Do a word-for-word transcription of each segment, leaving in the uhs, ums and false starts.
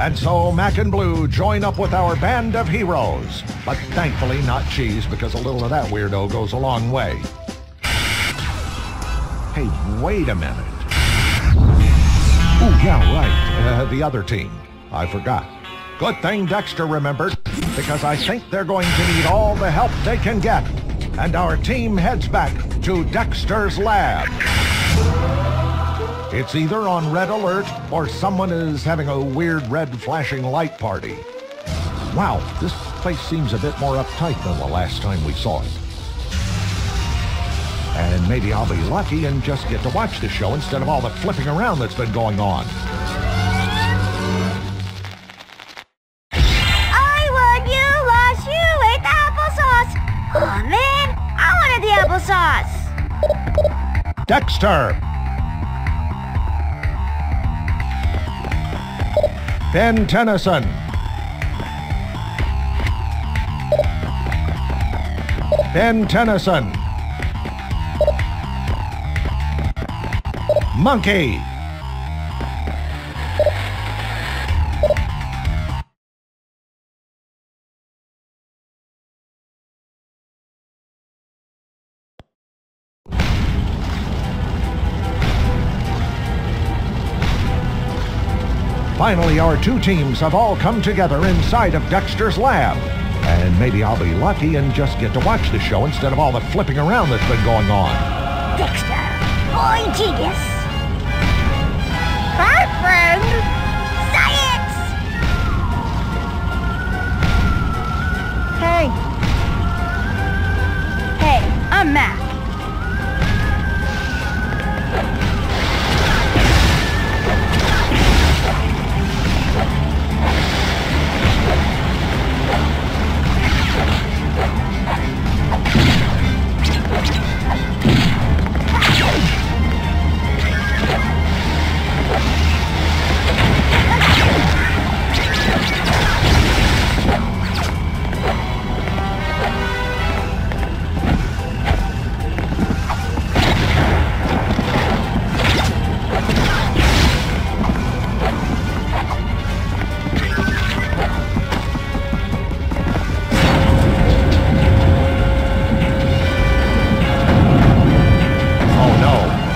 And so Mac and Blue join up with our band of heroes. But thankfully not cheese, because a little of that weirdo goes a long way. Hey, wait a minute. Oh, yeah, right. Uh, the other team. I forgot. Good thing Dexter remembered, because I think they're going to need all the help they can get. And our team heads back to Dexter's lab. It's either on red alert or someone is having a weird red flashing light party. Wow, this place seems a bit more uptight than the last time we saw it. And maybe I'll be lucky and just get to watch the show instead of all the flipping around that's been going on. I want goulash, you with applesauce. Oh man, I wanted the applesauce. Dexter. Ben Tennyson. Ben Tennyson. Monkey! Finally, our two teams have all come together inside of Dexter's lab. And maybe I'll be lucky and just get to watch the show instead of all the flipping around that's been going on. Dexter, boy genius! Our friend, science! Hey. Hey, I'm Mac.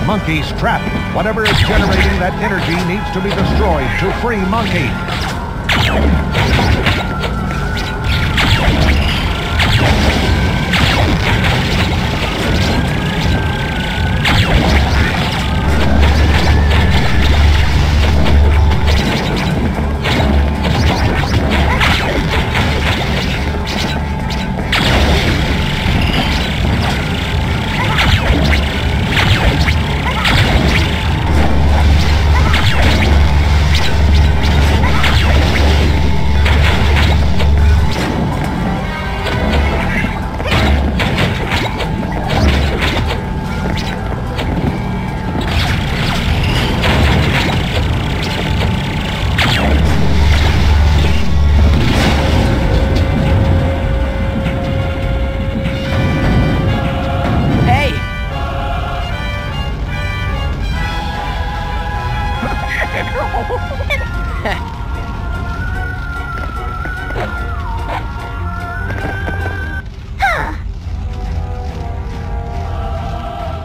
Monkey's trapped. Whatever is generating that energy needs to be destroyed to free Monkey.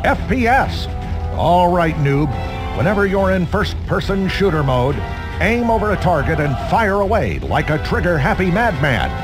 F P S. All right, noob. Whenever you're in first-person shooter mode, aim over a target and fire away like a trigger-happy madman.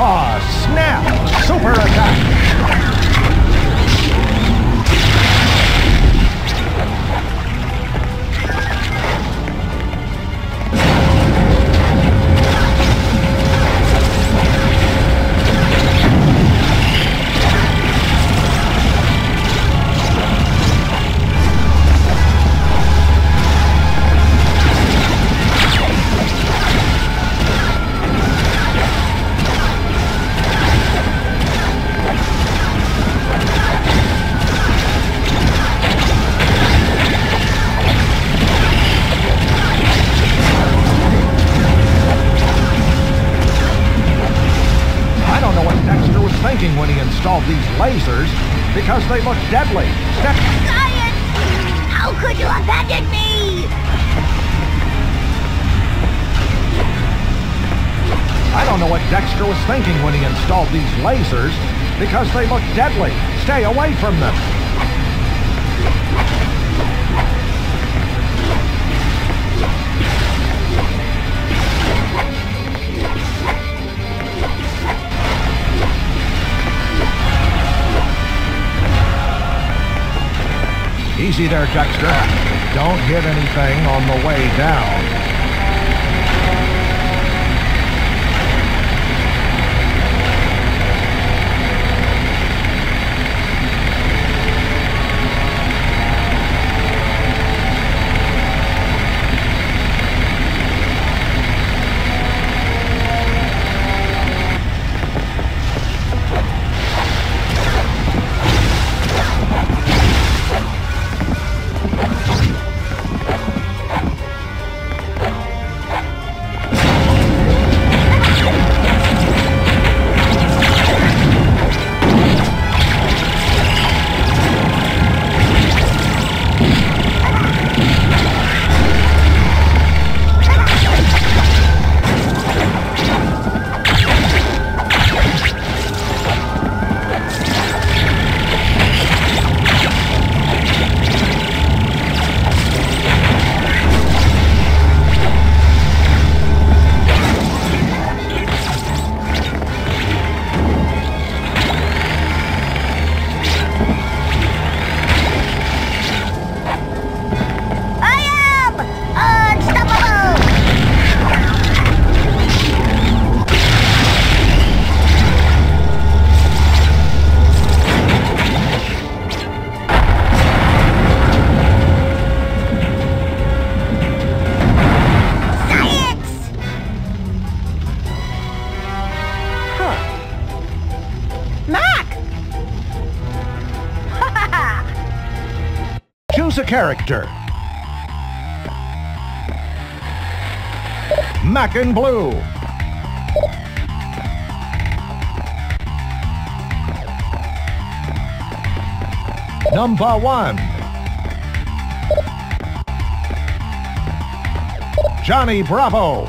Aw, snap! Super attack. Lasers because they look deadly. That's science! How could you abandon me? I don't know what Dexter was thinking when he installed these lasers because they look deadly. Stay away from them. Easy there, Dexter. Don't hit anything on the way down. A character. Mac and Blue. Number one. Johnny Bravo.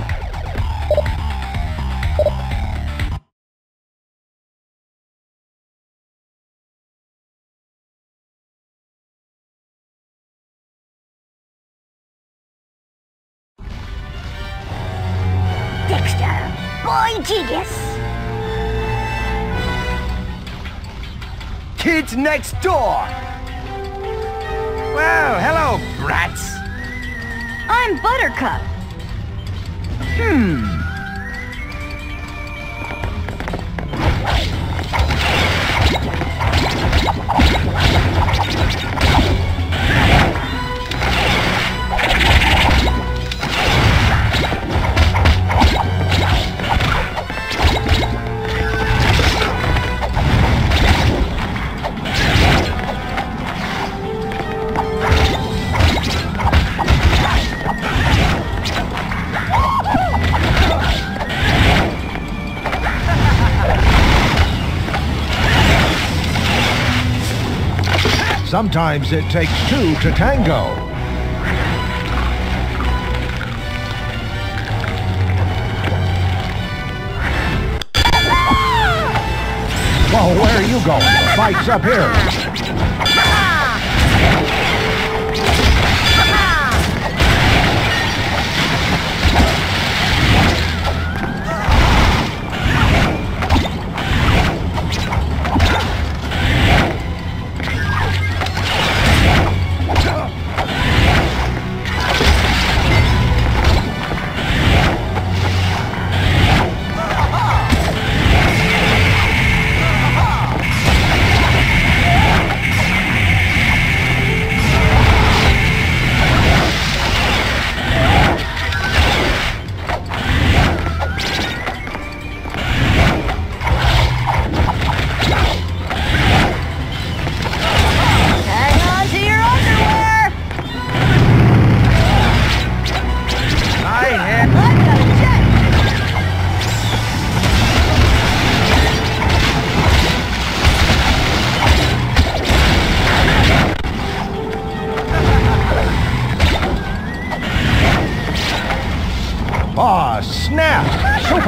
Kids next door! Well, hello, brats! I'm Buttercup. Hmm... Sometimes it takes two to tango. Whoa, where are you going? The fight's up here.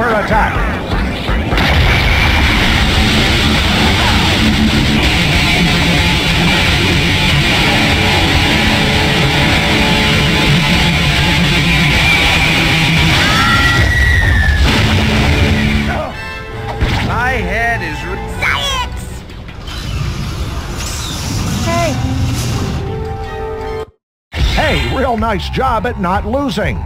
for attack. Real nice job at not losing.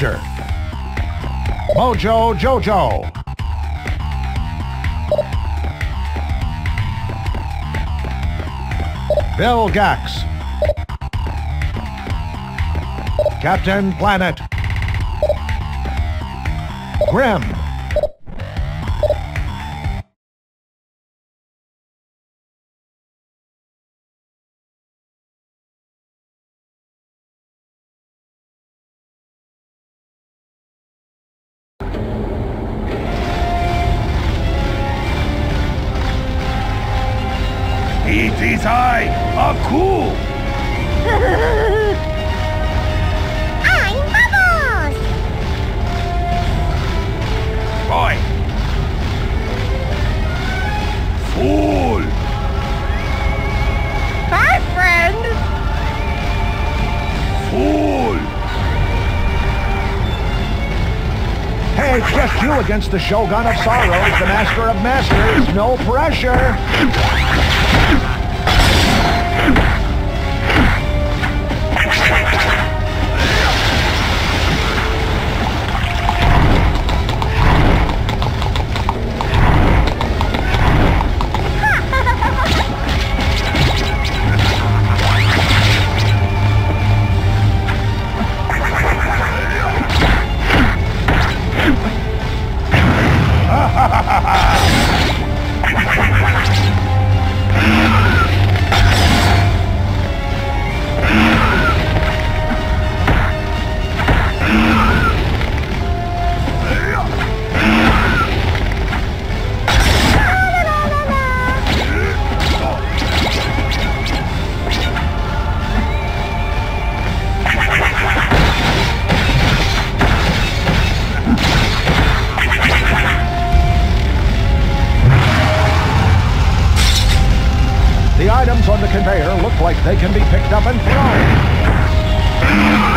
Dirt. Mojo Jojo. Bill Gax. Captain Planet. Grim. Against the Shogun of Sorrows, the Master of Masters, no pressure! Items on the conveyor look like they can be picked up and thrown.